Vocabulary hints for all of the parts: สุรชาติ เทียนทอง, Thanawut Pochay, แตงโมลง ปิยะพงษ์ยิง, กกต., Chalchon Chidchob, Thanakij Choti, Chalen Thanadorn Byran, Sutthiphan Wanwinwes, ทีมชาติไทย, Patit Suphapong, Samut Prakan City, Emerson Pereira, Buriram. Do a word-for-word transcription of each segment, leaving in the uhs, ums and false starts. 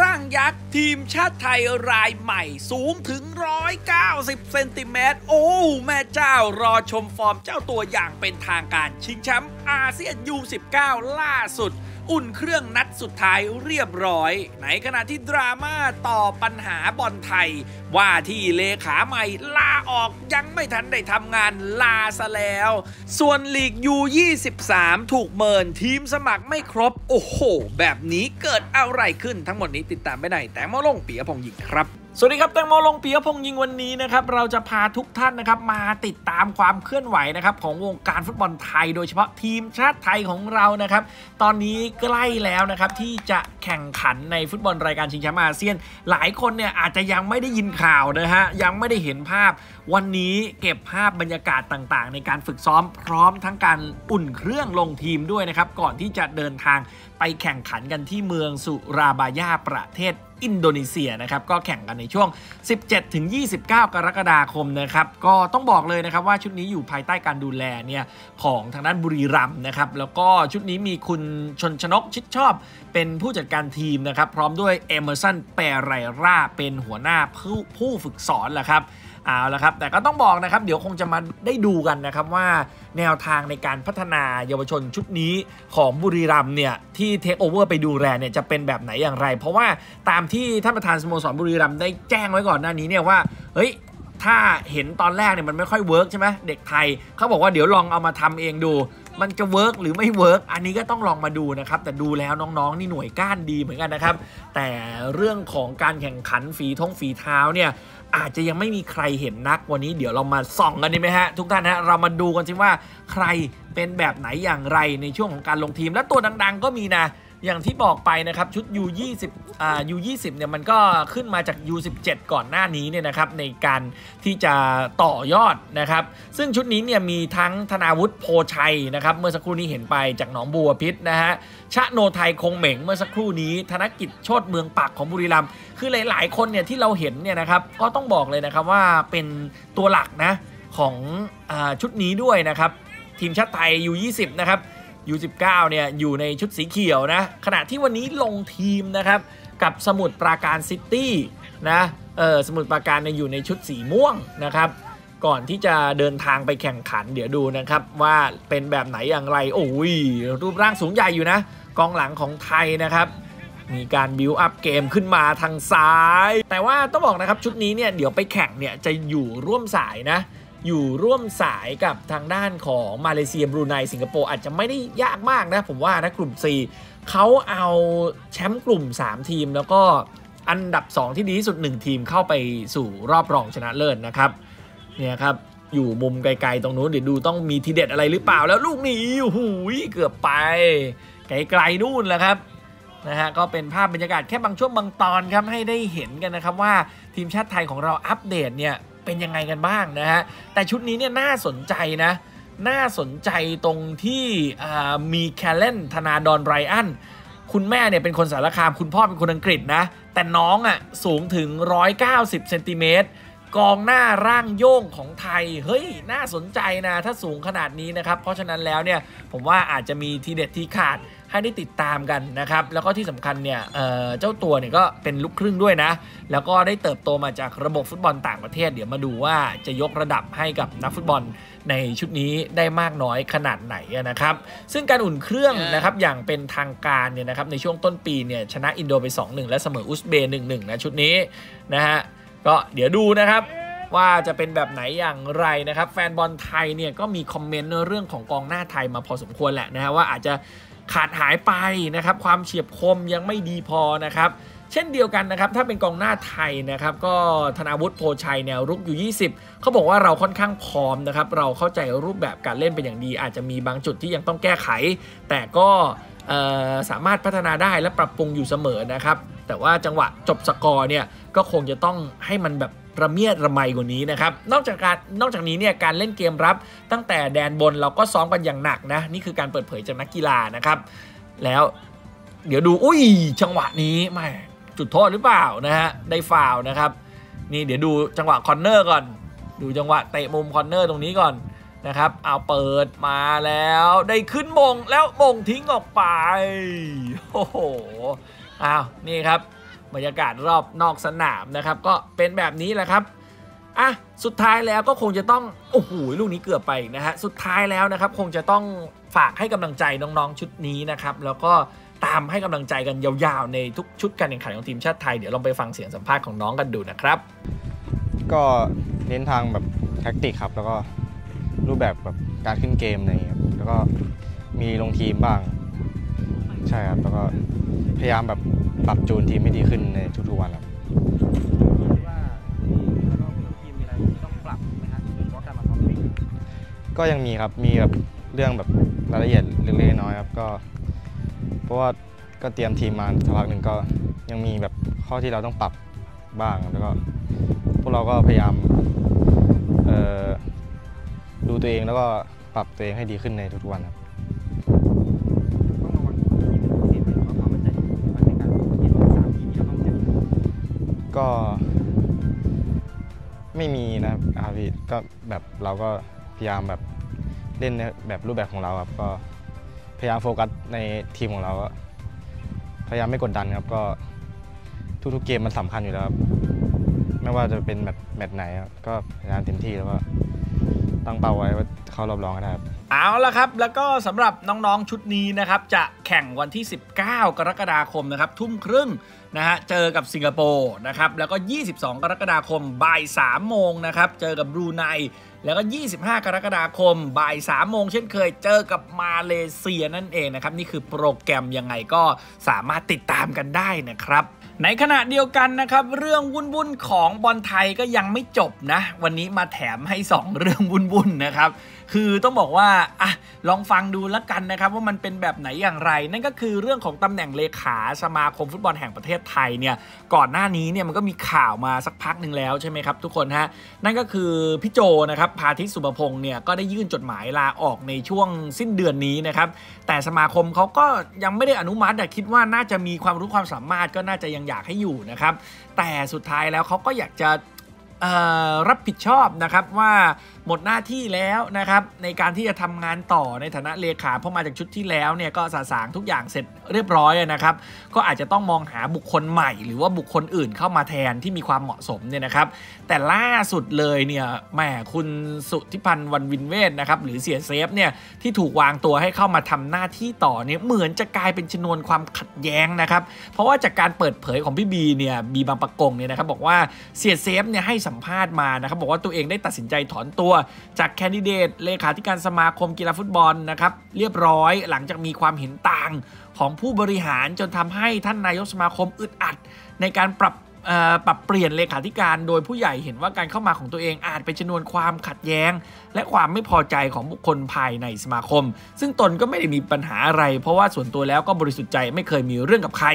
ร่างยักษ์ทีมชาติไทยรายใหม่สูงถึงหนึ่งร้อยเก้าสิบเซนติเมตรโอ้แม่เจ้ารอชมฟอร์มเจ้าตัวอย่างเป็นทางการชิงแชมป์อาเซียน ยู สิบเก้า ล่าสุดอุ่นเครื่องนัดสุดท้ายเรียบร้อยในขณะที่ดราม่าต่อปัญหาบอลไทยว่าที่เลขาใหม่ลาออกยังไม่ทันได้ทำงานลาซะแล้วส่วนลีก ยู ยี่สิบสาม ถูกเมินทีมสมัครไม่ครบโอ้โหแบบนี้เกิดอะไรขึ้นทั้งหมดนี้ติดตามไปในแตงโมลงปิยพงษ์หญิงครับสวัสดีครับแตงโมลงปิยพงษ์หญิงวันนี้นะครับเราจะพาทุกท่านนะครับมาติดตามความเคลื่อนไหวนะครับของวงการฟุตบอลไทยโดยเฉพาะทีมชาติไทยของเรานะครับตอนนี้ใกล้แล้วนะครับที่จะแข่งขันในฟุตบอลรายการชิงแชมป์อาเซียนหลายคนเนี่ยอาจจะยังไม่ได้ยินข่าวนะฮะยังไม่ได้เห็นภาพวันนี้เก็บภาพบรรยากาศต่างๆในการฝึกซ้อมพร้อมทั้งการอุ่นเครื่องลงทีมด้วยนะครับก่อนที่จะเดินทางไปแข่งขันกันที่เมืองสุราบายาประเทศอินโดนีเซียนะครับก็แข่งกันในช่วง สิบเจ็ดถึงยี่สิบเก้า กรกฎาคมนะครับก็ต้องบอกเลยนะครับว่าชุดนี้อยู่ภายใต้การดูแลเนี่ยของทางด้านบุรีรัมย์นะครับแล้วก็ชุดนี้มีคุณชลชนกชิดชอบเป็นผู้จัดการทีมนะครับพร้อมด้วยเอเมอร์สันเปเรราเป็นหัวหน้าผู้ผู้ฝึกสอนแหละครับเอาละครับแต่ก็ต้องบอกนะครับเดี๋ยวคงจะมาได้ดูกันนะครับว่าแนวทางในการพัฒนาเยาวชนชุดนี้ของบุรีรัมย์เนี่ยที่เทคโอเวอร์ไปดูแลเนี่ยจะเป็นแบบไหนอย่างไรเพราะว่าตามที่ท่านประธานสโมสรบุรีรัมย์ได้แจ้งไว้ก่อนหน้านี้เนี่ยว่าเฮ้ยถ้าเห็นตอนแรกเนี่ยมันไม่ค่อยเวิร์กใช่ไหมเด็กไทยเขาบอกว่าเดี๋ยวลองเอามาทำเองดูมันจะเวิร์กหรือไม่เวิร์กอันนี้ก็ต้องลองมาดูนะครับแต่ดูแล้วน้องๆนี่หน่วยก้านดีเหมือนกันนะครับแต่เรื่องของการแข่งขันฝีท้องฝีเท้าเนี่ยอาจจะยังไม่มีใครเห็นนักวันนี้เดี๋ยวเรามาส่องกันดีไหมฮะทุกท่านฮะเรามาดูกันสิว่าใครเป็นแบบไหนอย่างไรในช่วงของการลงทีมและตัวดังๆก็มีนะอย่างที่บอกไปนะครับชุด ยู ยี่สิบ อ่า ยู ยี่สิบ เนี่ยมันก็ขึ้นมาจาก ยู สิบเจ็ด ก่อนหน้านี้เนี่ยนะครับในการที่จะต่อยอดนะครับซึ่งชุดนี้เนี่ยมีทั้งธนาวุฒิโพชัยนะครับเมื่อสักครู่นี้เห็นไปจากหนองบัวพิษนะฮะชโนไทยคงเหม่งเมื่อสักครู่นี้ธนกิจโชติเมืองปากของบุรีรัมย์คือหลายๆคนเนี่ยที่เราเห็นเนี่ยนะครับก็ต้องบอกเลยนะครับว่าเป็นตัวหลักนะของอ่าชุดนี้ด้วยนะครับทีมชาติไทย ยู ยี่สิบ นะครับยู สิบเก้า เนี่ยอยู่ในชุดสีเขียวนะขณะที่วันนี้ลงทีมนะครับกับสมุทรปราการซิตี้นะเออสมุทรปราการเนี่ยอยู่ในชุดสีม่วงนะครับก่อนที่จะเดินทางไปแข่งขันเดี๋ยวดูนะครับว่าเป็นแบบไหนอย่างไรโอ้ยรูปร่างสูงใหญ่อยู่นะกองหลังของไทยนะครับมีการบิวอัพเกมขึ้นมาทางซ้ายแต่ว่าต้องบอกนะครับชุดนี้เนี่ยเดี๋ยวไปแข่งเนี่ยจะอยู่ร่วมสายนะอยู่ร่วมสายกับทางด้านของมาเลเซียบรูไนสิงคโปร์อาจจะไม่ได้ยากมากนะผมว่านะกลุ่ม C เขาเอาแชมป์กลุ่มสามทีมแล้วก็อันดับสองที่ดีที่สุดหนึ่งทีมเข้าไปสู่รอบรองชนะเลิศนะครับเนี่ยครับอยู่มุมไกลๆตรงนู้นเดี๋ยวดูต้องมีทีเด็ดอะไรหรือเปล่าแล้วลูกนี้หูยเกือบไปไกลๆนู่นแหละครับนะฮะก็เป็นภาพบรรยากาศแค่บางช่วงบางตอนครับให้ได้เห็นกันนะครับว่าทีมชาติไทยของเราอัปเดตเนี่ยเป็นยังไงกันบ้างนะฮะแต่ชุดนี้เนี่ยน่าสนใจนะน่าสนใจตรงที่มีแคลเลนธนาดอนไบรอันคุณแม่เนี่ยเป็นคนสารคามคุณพ่อเป็นคนอังกฤษนะแต่น้องอ่ะสูงถึงหนึ่งร้อยเก้าสิบเซนติเมตรกองหน้าร่างโย่งของไทยเฮ้ยน่าสนใจนะถ้าสูงขนาดนี้นะครับเพราะฉะนั้นแล้วเนี่ยผมว่าอาจจะมีทีเด็ดที่ขาดให้ได้ติดตามกันนะครับแล้วก็ที่สำคัญเนี่ย เอ่อ เจ้าตัวเนี่ยก็เป็นลูกครึ่งด้วยนะแล้วก็ได้เติบโตมาจากระบบฟุตบอลต่างประเทศเดี๋ยวมาดูว่าจะยกระดับให้กับนักฟุตบอลในชุดนี้ได้มากน้อยขนาดไหนนะครับซึ่งการอุ่นเครื่อง yeah. นะครับอย่างเป็นทางการเนี่ยนะครับในช่วงต้นปีเนี่ยชนะอินโดไป สองหนึ่ง และเสมออุซเบย์หนึ่งหนึ่งนะชุดนี้นะฮะก็เดี๋ยวดูนะครับว่าจะเป็นแบบไหนอย่างไรนะครับแฟนบอลไทยเนี่ยก็มีคอมเมนต์เรื่องของกองหน้าไทยมาพอสมควรแหละนะฮะว่าอาจจะขาดหายไปนะครับความเฉียบคมยังไม่ดีพอนะครับเช่นเดียวกันนะครับถ้าเป็นกองหน้าไทยนะครับก็ธนาวุฒิโพชัยแนวรุกอยู่ยี่สิบเขาบอกว่าเราค่อนข้างพร้อมนะครับเราเข้าใจรูปแบบการเล่นเป็นอย่างดีอาจจะมีบางจุดที่ยังต้องแก้ไขแต่ก็สามารถพัฒนาได้และปรับปรุงอยู่เสมอนะครับแต่ว่าจังหวะจบสกอร์เนี่ยก็คงจะต้องให้มันแบบระเมียดระไมกว่านี้นะครับนอกจากการนอกจากนี้เนี่ยการเล่นเกมรับตั้งแต่แดนบนเราก็ซ้อมกันอย่างหนักนะนี่คือการเปิดเผยจากนักกีฬานะครับแล้วเดี๋ยวดูอุ้ยจังหวะนี้ไม่จุดโทษหรือเปล่านะฮะได้ฟาวล์นะครับนี่เดี๋ยวดูจังหวะคอร์เนอร์ก่อนดูจังหวะเตะมุมคอร์เนอร์ตรงนี้ก่อนนะครับเอาเปิดมาแล้วได้ขึ้นมงแล้วมงทิ้งออกไปโอ้โหอ้าวนี่ครับ บรรยากาศรอบนอกสนามนะครับก็เป็นแบบนี้แหละครับอ่ะสุดท้ายแล้วก็คงจะต้องโอ้โหลูกนี้เกือบไปนะฮะสุดท้ายแล้วนะครับคงจะต้องฝากให้กำลังใจน้องๆชุดนี้นะครับแล้วก็ตามให้กำลังใจกันยาวๆในทุกชุดการแข่งขันของทีมชาติไทยเดี๋ยวลองไปฟังเสียงสัมภาษณ์ของน้องกันดูนะครับก็เน้นทางแบบแท็กติกครับแล้วก็รูปแบบแบบการขึ้นเกมอะไรอย่างเงี้ยแล้วก็มีลงทีมบ้างใช่ครับแล้วก็พยายามแบบปรับจูนทีมให้ดีขึ้นในทุกๆวันครับก็ยังมีครับมีแบบเรื่องแบบรายละเอียดเล็กๆน้อยครับก็เพราะว่าก็เตรียมทีมมาสักพักหนึ่งก็ยังมีแบบข้อที่เราต้องปรับบ้างแล้วก็พวกเราก็พยายามดูตัวเองแล้วก็ปรับตัวเองให้ดีขึ้นในทุกๆวันครับก็ไม่มีนะอาร์พีก็แบบเราก็พยายามแบบเล่นแบบรูปแบบของเราครับก็พยายามโฟกัสในทีมของเราพยายามไม่กดดันครับก็ทุกๆเกมมันสำคัญอยู่แล้วครับไม่ว่าจะเป็นแมตช์แมตช์ไหนก็พยายามเต็มที่แล้วก็ตั้งเป้าไว้ว่าเขารอบรองนะครับเอาละครับแล้วก็สำหรับน้องๆชุดนี้นะครับจะแข่งวันที่สิบเก้ากรกฎาคมนะครับทุ่มครึ่งนะฮะเจอกับสิงคโปร์นะครับแล้วก็ยี่สิบสองกรกฎาคมบ่ายสามโมงนะครับเจอกับบรูไนแล้วก็ยี่สิบห้ากรกฎาคมบ่ายสามโมงเช่นเคยเจอกับมาเลเซียนั่นเองนะครับนี่คือโปรแกรมยังไงก็สามารถติดตามกันได้นะครับในขณะเดียวกันนะครับเรื่องวุ่นๆของบอลไทยก็ยังไม่จบนะวันนี้มาแถมให้สองเรื่องวุ่นๆนะครับคือต้องบอกว่าอะลองฟังดูแล้วกันนะครับว่ามันเป็นแบบไหนอย่างไรนั่นก็คือเรื่องของตำแหน่งเลขาสมาคมฟุตบอลแห่งประเทศไทยเนี่ยก่อนหน้านี้เนี่ยมันก็มีข่าวมาสักพักหนึ่งแล้วใช่ไหมครับทุกคนฮะนั่นก็คือพี่โจนะครับพาทิตย์สุภพงศ์เนี่ยก็ได้ยื่นจดหมายลาออกในช่วงสิ้นเดือนนี้นะครับแต่สมาคมเขาก็ยังไม่ได้อนุมัติแต่คิดว่าน่าจะมีความรู้ความสามารถก็น่าจะยังอยากให้อยู่นะครับแต่สุดท้ายแล้วเขาก็อยากจะรับผิดชอบนะครับว่าหมดหน้าที่แล้วนะครับในการที่จะทำงานต่อในฐานะเลขาเพราะมาจากชุดที่แล้วเนี่ยก็สะสางทุกอย่างเสร็จเรียบร้อยนะครับก็อาจจะต้องมองหาบุคคลใหม่หรือว่าบุคคลอื่นเข้ามาแทนที่มีความเหมาะสมเนี่ยนะครับแต่ล่าสุดเลยเนี่ยแหมคุณสุทธิพันธ์วันวินเวศนะครับหรือเสียเซฟเนี่ยที่ถูกวางตัวให้เข้ามาทำหน้าที่ต่อเนี่ยเหมือนจะกลายเป็นชนวนความขัดแย้งนะครับเพราะว่าจากการเปิดเผยของพี่บีเนี่ยบีบางประกงเนี่ยนะครับบอกว่าเสียเซฟเนี่ยให้สัมภาษณ์มานะครับบอกว่าตัวเองได้ตัดสินใจถอนตัวจากแคนดิเดตเลขาธิการสมาคมกีฬาฟุตบอลนะครับเรียบร้อยหลังจากมีความเห็นต่างของผู้บริหารจนทำให้ท่านนายกสมาคมอึดอัดในการปรับปรับเปลี่ยนเลขาธิการโดยผู้ใหญ่เห็นว่าการเข้ามาของตัวเองอาจเป็นชนวนความขัดแย้งและความไม่พอใจของบุคคลภายในสมาคมซึ่งตนก็ไม่ได้มีปัญหาอะไรเพราะว่าส่วนตัวแล้วก็บริสุทธิ์ใจไม่เคยมีเรื่องกับใคร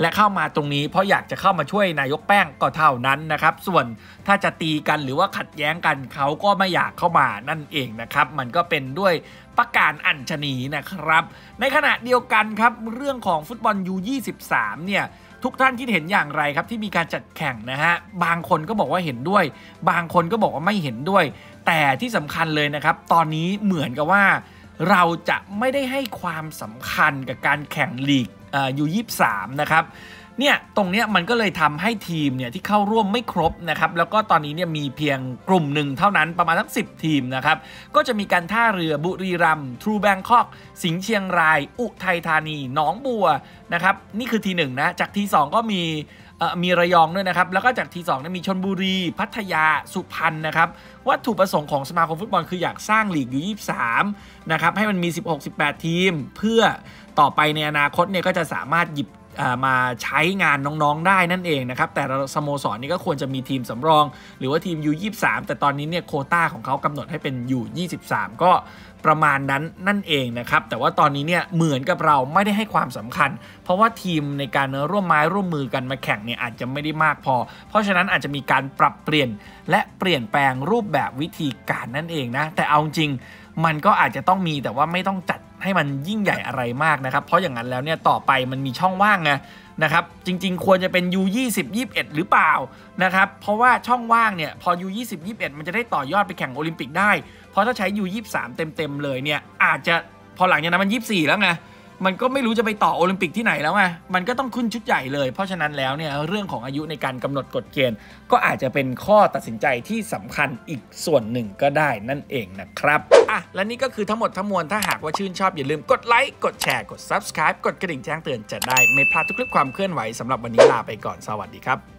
และเข้ามาตรงนี้เพราะอยากจะเข้ามาช่วยนายกแป้งก็เท่านั้นนะครับส่วนถ้าจะตีกันหรือว่าขัดแย้งกันเขาก็ไม่อยากเข้ามานั่นเองนะครับมันก็เป็นด้วยประกาศอัญชลีนะครับในขณะเดียวกันครับเรื่องของฟุตบอล ยู ยี่สิบสาม เนี่ยทุกท่านคิดเห็นอย่างไรครับที่มีการจัดแข่งนะฮะบางคนก็บอกว่าเห็นด้วยบางคนก็บอกว่าไม่เห็นด้วยแต่ที่สำคัญเลยนะครับตอนนี้เหมือนกับว่าเราจะไม่ได้ให้ความสำคัญกับการแข่งลีกยู ยี่สิบสามนะครับเนี่ยตรงเนี้ยมันก็เลยทำให้ทีมเนี่ยที่เข้าร่วมไม่ครบนะครับแล้วก็ตอนนี้เนี่ยมีเพียงกลุ่มหนึ่งเท่านั้นประมาณสักสิบทีมนะครับก็จะมีการท่าเรือบุรีรัมย์ทรูแบงคอกสิงห์เชียงรายอุทัยธานีหนองบัวนะครับนี่คือทีหนึ่งนะจากทีสองก็มีมีระยองด้วยนะครับแล้วก็จากทีสองมีชลบุรีพัทยาสุพรรณนะครับวัตถุประสงค์ของสมาคมฟุตบอลคืออยากสร้างลีกยู ยี่สิบสามนะครับให้มันมีสิบหก สิบแปดทีมเพื่อต่อไปในอนาคตเนี่ยก็จะสามารถหยิบมาใช้งานน้องๆได้นั่นเองนะครับแต่สโมสร น, นี่ก็ควรจะมีทีมสำรองหรือว่าทีม ยู ยี่สิบสาม แต่ตอนนี้เนี่ยโควต้าของเขากำหนดให้เป็น ยู ยี่สิบสาม ก็ประมาณนั้นนั่นเองนะครับแต่ว่าตอนนี้เนี่ยเหมือนกับเราไม่ได้ให้ความสำคัญเพราะว่าทีมในการร่วมไม้ร่วมมือกันมาแข่งเนี่ยอาจจะไม่ได้มากพอเพราะฉะนั้นอาจจะมีการปรับเปลี่ยนและเปลี่ยนแปลงรูปแบบวิธีการนั่นเองนะแต่เอาจริงมันก็อาจจะต้องมีแต่ว่าไม่ต้องจัดให้มันยิ่งใหญ่อะไรมากนะครับเพราะอย่างนั้นแล้วเนี่ยต่อไปมันมีช่องว่างไงนะครับจริงๆควรจะเป็น ยู ยี่สิบ ยี่สิบเอ็ด หรือเปล่านะครับเพราะว่าช่องว่างเนี่ยพอ ยู ยี่สิบ ยี่สิบเอ็ด มันจะได้ต่อยอดไปแข่งโอลิมปิกได้เพราะถ้าใช้ ยู ยี่สิบสาม เต็มๆเลยเนี่ยอาจจะพอหลังจากนั้นมันยี่สิบสี่แล้วไง มันก็ไม่รู้จะไปต่อโอลิมปิกที่ไหนแล้วไงมันก็ต้องขึ้นชุดใหญ่เลยเพราะฉะนั้นแล้วเนี่ยเรื่องของอายุในการกำหนดกฎเกณฑ์ก็อาจจะเป็นข้อตัดสินใจที่สำคัญอีกส่วนหนึ่งก็ได้นั่นเองนะครับอ่ะและนี่ก็คือทั้งหมดทั้งมวลถ้าหากว่าชื่นชอบอย่าลืมกดไลค์กดแชร์กด ซับสไครบ์ กดกระดิ่งแจ้งเตือนจะได้ไม่พลาดทุกคลิปความเคลื่อนไหวสำหรับวันนี้ลาไปก่อนสวัสดีครับ